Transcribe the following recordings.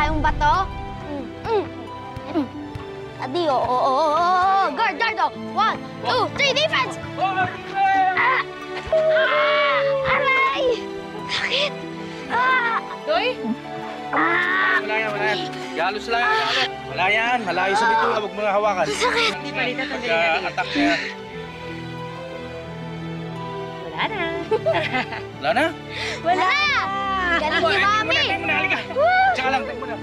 tayong bato? Adi, oo. Guard, guard, oh. 1, 2, 3, defense! Aray! Sakit! Doy? Wala yan, wala yan. Galos lang yan. Wala yan, malayo sa bituka. Huwag mo nga hawakan. Sakit! Pag-attack na yan. Wala na. Wala na? Wala! Galing ni Mami! Teng mo na, halika! Tsaka lang, teng mo na.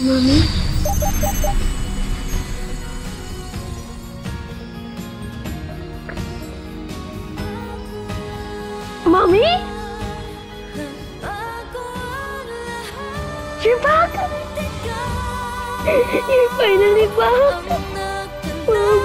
Mami? Mami? You're back! You're finally back! Mami!